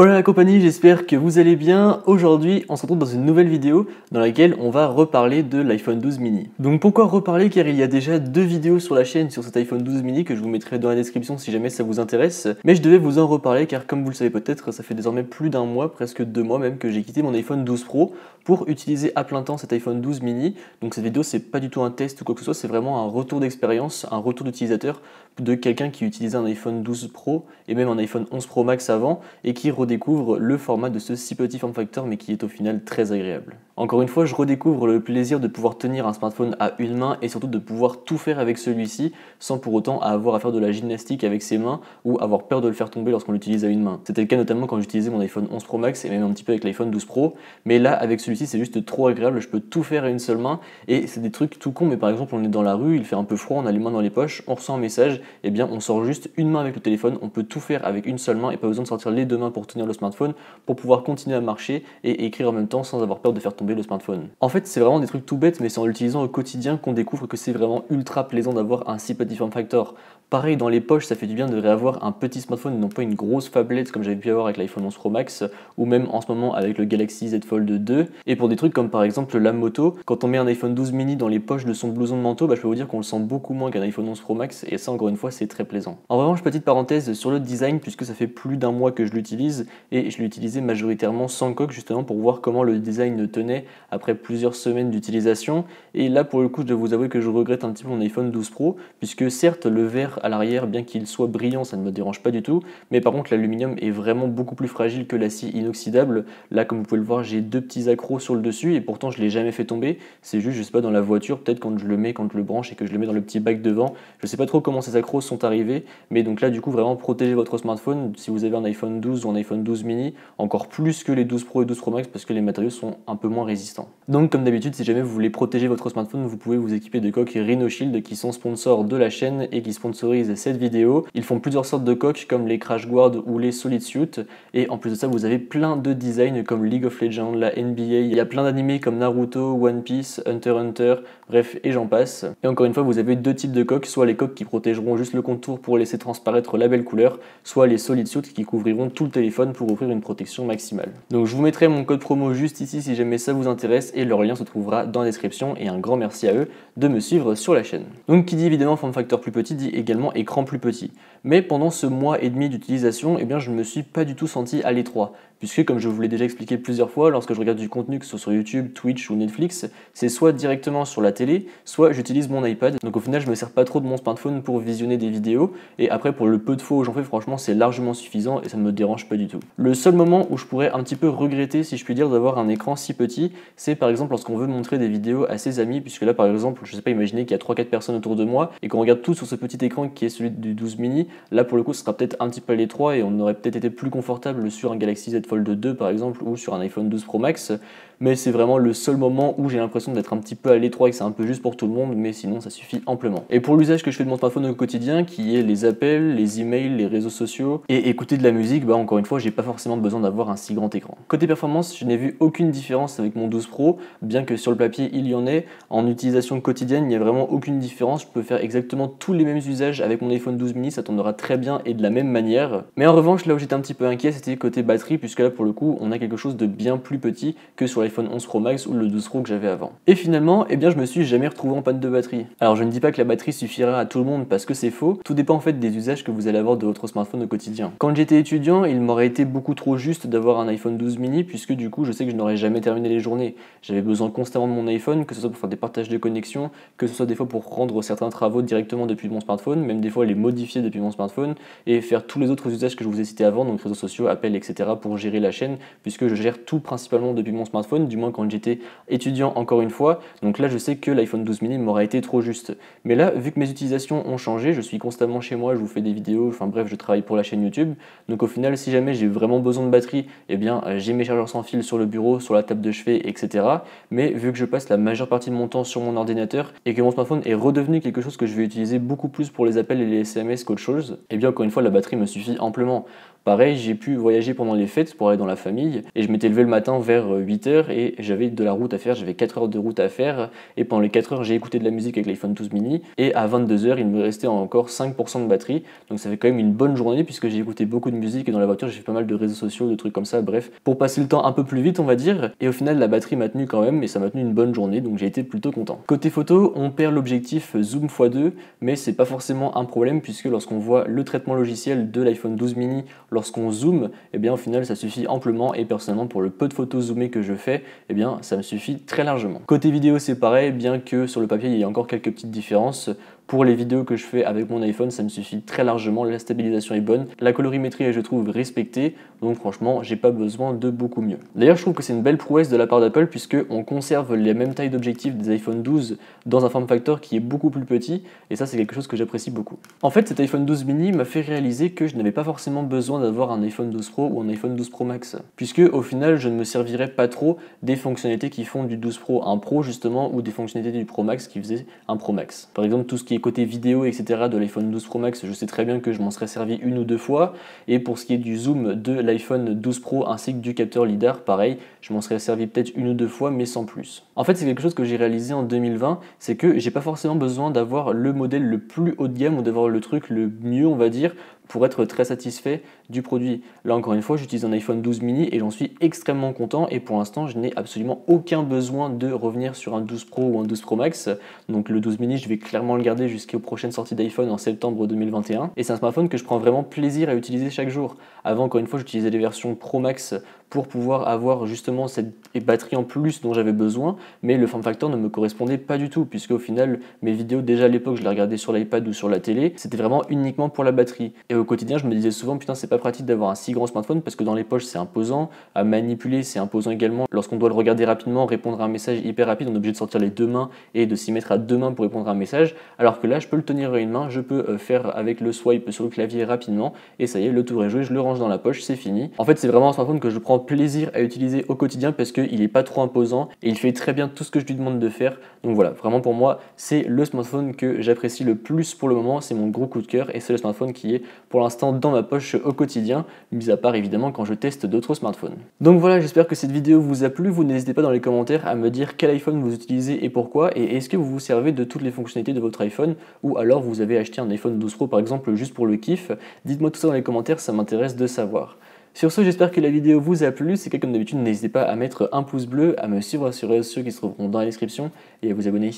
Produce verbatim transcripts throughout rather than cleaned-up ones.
Hola la compagnie, j'espère que vous allez bien. Aujourd'hui, on se retrouve dans une nouvelle vidéo dans laquelle on va reparler de l'iPhone douze mini. Donc pourquoi reparler? Car il y a déjà deux vidéos sur la chaîne sur cet iPhone douze mini que je vous mettrai dans la description si jamais ça vous intéresse. Mais je devais vous en reparler car comme vous le savez peut-être, ça fait désormais plus d'un mois, presque deux mois même, que j'ai quitté mon iPhone douze Pro pour utiliser à plein temps cet iPhone douze mini. Donc cette vidéo, c'est pas du tout un test ou quoi que ce soit, c'est vraiment un retour d'expérience, un retour d'utilisateur de quelqu'un qui utilisait un iPhone douze Pro et même un iPhone onze Pro Max avant et qui redécouvre le format de ce si petit form factor mais qui est au final très agréable. Encore une fois, je redécouvre le plaisir de pouvoir tenir un smartphone à une main et surtout de pouvoir tout faire avec celui-ci sans pour autant avoir à faire de la gymnastique avec ses mains ou avoir peur de le faire tomber lorsqu'on l'utilise à une main. C'était le cas notamment quand j'utilisais mon iPhone onze Pro Max et même un petit peu avec l'iPhone douze Pro, mais là avec celui-ci c'est juste trop agréable, je peux tout faire à une seule main et c'est des trucs tout cons, mais par exemple on est dans la rue, il fait un peu froid, on a les mains dans les poches, on ressent un message, et bien on sort juste une main avec le téléphone, on peut tout faire avec une seule main et pas besoin de sortir les deux mains pour tenir le smartphone, pour pouvoir continuer à marcher et écrire en même temps sans avoir peur de faire tomber le smartphone. En fait c'est vraiment des trucs tout bêtes, mais c'est en l'utilisant au quotidien qu'on découvre que c'est vraiment ultra plaisant d'avoir un si petit form factor. Pareil dans les poches, ça fait du bien de réavoir un petit smartphone et non pas une grosse phablette comme j'avais pu avoir avec l'iPhone onze Pro Max ou même en ce moment avec le Galaxy Z Fold deux. Et pour des trucs comme par exemple la moto, quand on met un iPhone douze mini dans les poches de son blouson de manteau, bah, je peux vous dire qu'on le sent beaucoup moins qu'un iPhone onze Pro Max, et ça encore une fois c'est très plaisant. En revanche, petite parenthèse sur le design, puisque ça fait plus d'un mois que je l'utilise et je l'utilisais majoritairement sans coque justement pour voir comment le design tenait après plusieurs semaines d'utilisation, et là pour le coup je dois vous avouer que je regrette un petit peu mon iPhone douze Pro, puisque certes le verre à l'arrière, bien qu'il soit brillant, ça ne me dérange pas du tout, mais par contre l'aluminium est vraiment beaucoup plus fragile que l'acier inoxydable. Là comme vous pouvez le voir j'ai deux petits accros sur le dessus et pourtant je l'ai jamais fait tomber, c'est juste je sais pas dans la voiture peut-être quand je le mets, quand je le branche et que je le mets dans le petit bac devant, je sais pas trop comment ces accros sont arrivés, mais donc là du coup vraiment protégez votre smartphone si vous avez un iPhone douze ou un iPhone douze mini, encore plus que les douze Pro et douze Pro Max parce que les matériaux sont un peu moins résistants. Donc comme d'habitude, si jamais vous voulez protéger votre smartphone, vous pouvez vous équiper de coques Rhinoshield qui sont sponsors de la chaîne et qui sponsorisent cette vidéo. Ils font plusieurs sortes de coques comme les Crash Guard ou les Solid Suits, et en plus de ça vous avez plein de designs comme League of Legends, la N B A, il y a plein d'animés comme Naruto, One Piece, Hunter x Hunter, bref et j'en passe. Et encore une fois vous avez deux types de coques, soit les coques qui protégeront juste le contour pour laisser transparaître la belle couleur, soit les Solid Suits qui couvriront tout le téléphone pour offrir une protection maximale. Donc je vous mettrai mon code promo juste ici si jamais ça vous intéresse, et leur lien se trouvera dans la description, et un grand merci à eux de me suivre sur la chaîne. Donc qui dit évidemment form factor plus petit dit également écran plus petit. Mais pendant ce mois et demi d'utilisation, eh bien je ne me suis pas du tout senti à l'étroit, puisque comme je vous l'ai déjà expliqué plusieurs fois, lorsque je regarde du contenu que ce soit sur YouTube, Twitch ou Netflix, c'est soit directement sur la télé, soit j'utilise mon iPad, donc au final je me sers pas trop de mon smartphone pour visionner des vidéos, et après pour le peu de fois où j'en fais franchement c'est largement suffisant et ça ne me dérange pas du tout. Le seul moment où je pourrais un petit peu regretter si je puis dire d'avoir un écran si petit, c'est par exemple lorsqu'on veut montrer des vidéos à ses amis, puisque là par exemple je sais pas, imaginer qu'il y a trois quatre personnes autour de moi et qu'on regarde tous sur ce petit écran qui est celui du douze mini, là pour le coup ce sera peut-être un petit peu à l'étroit et on aurait peut-être été plus confortable sur un Galaxy Z Fold deux par exemple ou sur un iPhone douze Pro Max, mais c'est vraiment le seul moment où j'ai l'impression d'être un petit peu à l'étroit et que c'est un peu juste pour tout le monde, mais sinon ça suffit amplement. Et pour l'usage que je fais de mon smartphone au quotidien, qui est les appels, les emails, les réseaux sociaux et écouter de la musique, bah encore une fois j'ai pas forcément besoin d'avoir un si grand écran. Côté performance, je n'ai vu aucune différence avec mon douze Pro, bien que sur le papier il y en ait. En utilisation quotidienne il n'y a vraiment aucune différence, je peux faire exactement tous les mêmes usages avec mon iPhone douze mini, ça tournera très bien et de la même manière. Mais en revanche là où j'étais un petit peu inquiet c'était côté batterie, puisque là pour le coup on a quelque chose de bien plus petit que sur l'iPhone onze Pro Max ou le douze Pro que j'avais avant. Et finalement, eh bien je me suis jamais retrouvé en panne de batterie. Alors je ne dis pas que la batterie suffira à tout le monde parce que c'est faux, tout dépend en fait des usages que vous allez avoir de votre smartphone au quotidien. Quand j'étais étudiant, il m'aurait été beaucoup trop juste d'avoir un iPhone douze mini, puisque du coup je sais que je n'aurais jamais terminé les journées. J'avais besoin constamment de mon iPhone, que ce soit pour faire des partages de connexion, que ce soit des fois pour rendre certains travaux directement depuis mon smartphone, même des fois les modifier depuis mon smartphone, et faire tous les autres usages que je vous ai cités avant, donc réseaux sociaux, appels, et cetera pour gérer la chaîne, puisque je gère tout principalement depuis mon smartphone, du moins quand j'étais étudiant encore une fois. Donc là je sais que l'iPhone douze mini m'aurait été trop juste. Mais là, vu que mes utilisations ont changé, je suis constamment chez moi, je vous fais des vidéos, enfin bref, je travaille pour la chaîne YouTube, donc au final si jamais j'ai vraiment besoin de batterie, eh bien j'ai mes chargeurs sans fil sur le bureau, sur la table de chevet, et cetera. Mais vu que je passe la majeure partie de mon temps sur mon ordinateur et que mon smartphone est redevenu quelque chose que je vais utiliser beaucoup plus pour les appels et les S M S qu'autre chose, eh bien encore une fois la batterie me suffit amplement. Pareil, j'ai pu voyager pendant les fêtes pour aller dans la famille et je m'étais levé le matin vers huit heures et j'avais de la route à faire, j'avais quatre heures de route à faire et pendant les quatre heures j'ai écouté de la musique avec l'iPhone douze mini et à vingt-deux heures il me restait encore cinq pour cent de batterie, donc ça fait quand même une bonne journée puisque j'ai écouté beaucoup de musique et dans la voiture j'ai fait pas mal de réseaux sociaux, de trucs comme ça, bref, pour passer le temps un peu plus vite on va dire, et au final la batterie m'a tenu quand même et ça m'a tenu une bonne journée donc j'ai été plutôt content. Côté photo, on perd l'objectif zoom fois deux mais c'est pas forcément un problème puisque lorsqu'on voit le traitement logiciel de l'iPhone douze mini lorsqu'on zoome, et eh bien au final ça suffit amplement et personnellement pour le peu de photos zoomées que je fais, et eh bien ça me suffit très largement. Côté vidéo c'est pareil, bien que sur le papier il y a encore quelques petites différences. Pour les vidéos que je fais avec mon iPhone, ça me suffit très largement, la stabilisation est bonne, la colorimétrie est je trouve respectée, donc franchement j'ai pas besoin de beaucoup mieux. D'ailleurs je trouve que c'est une belle prouesse de la part d'Apple puisque on conserve les mêmes tailles d'objectifs des iPhone douze dans un form factor qui est beaucoup plus petit et ça c'est quelque chose que j'apprécie beaucoup. En fait cet iPhone douze mini m'a fait réaliser que je n'avais pas forcément besoin d'avoir un iPhone douze Pro ou un iPhone douze Pro Max puisque au final je ne me servirais pas trop des fonctionnalités qui font du douze Pro un Pro justement ou des fonctionnalités du Pro Max qui faisaient un Pro Max. Par exemple tout ce qui est côté vidéo etc de l'iPhone douze Pro Max, je sais très bien que je m'en serais servi une ou deux fois, et pour ce qui est du zoom de l'iPhone douze Pro ainsi que du capteur lidar, pareil, je m'en serais servi peut-être une ou deux fois mais sans plus. En fait c'est quelque chose que j'ai réalisé en deux mille vingt, c'est que j'ai pas forcément besoin d'avoir le modèle le plus haut de gamme ou d'avoir le truc le mieux on va dire pour être très satisfait du produit. Là encore une fois j'utilise un iPhone douze mini et j'en suis extrêmement content et pour l'instant je n'ai absolument aucun besoin de revenir sur un douze Pro ou un douze Pro Max, donc le douze mini je vais clairement le garder jusqu'aux prochaines sorties d'iPhone en septembre deux mille vingt et un et c'est un smartphone que je prends vraiment plaisir à utiliser chaque jour. Avant encore une fois j'utilisais les versions Pro Max pour pouvoir avoir justement cette batterie en plus dont j'avais besoin, mais le form factor ne me correspondait pas du tout puisque au final mes vidéos déjà à l'époque je les regardais sur l'iPad ou sur la télé, c'était vraiment uniquement pour la batterie et au quotidien je me disais souvent putain c'est pas pratique d'avoir un si grand smartphone parce que dans les poches c'est imposant, à manipuler c'est imposant également, lorsqu'on doit le regarder rapidement, répondre à un message hyper rapide on est obligé de sortir les deux mains et de s'y mettre à deux mains pour répondre à un message, alors que là je peux le tenir à une main, je peux faire avec le swipe sur le clavier rapidement et ça y est le tour est joué, je le range dans la poche, c'est fini. En fait c'est vraiment un smartphone que je prends plaisir à utiliser au quotidien parce qu'il n'est pas trop imposant et il fait très bien tout ce que je lui demande de faire, donc voilà, vraiment pour moi c'est le smartphone que j'apprécie le plus pour le moment, c'est mon gros coup de cœur et c'est le smartphone qui est pour l'instant dans ma poche au quotidien, mis à part évidemment quand je teste d'autres smartphones. Donc voilà, j'espère que cette vidéo vous a plu, vous n'hésitez pas dans les commentaires à me dire quel iPhone vous utilisez et pourquoi, et est-ce que vous vous servez de toutes les fonctionnalités de votre iPhone ou alors vous avez acheté un iPhone douze Pro par exemple juste pour le kiff, dites-moi tout ça dans les commentaires, ça m'intéresse de savoir. Sur ce, j'espère que la vidéo vous a plu. C'est que comme d'habitude, n'hésitez pas à mettre un pouce bleu, à me suivre sur les réseaux sociaux qui se trouveront dans la description et à vous abonner.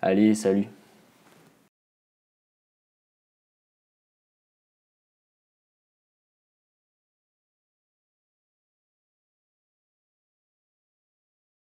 Allez, salut!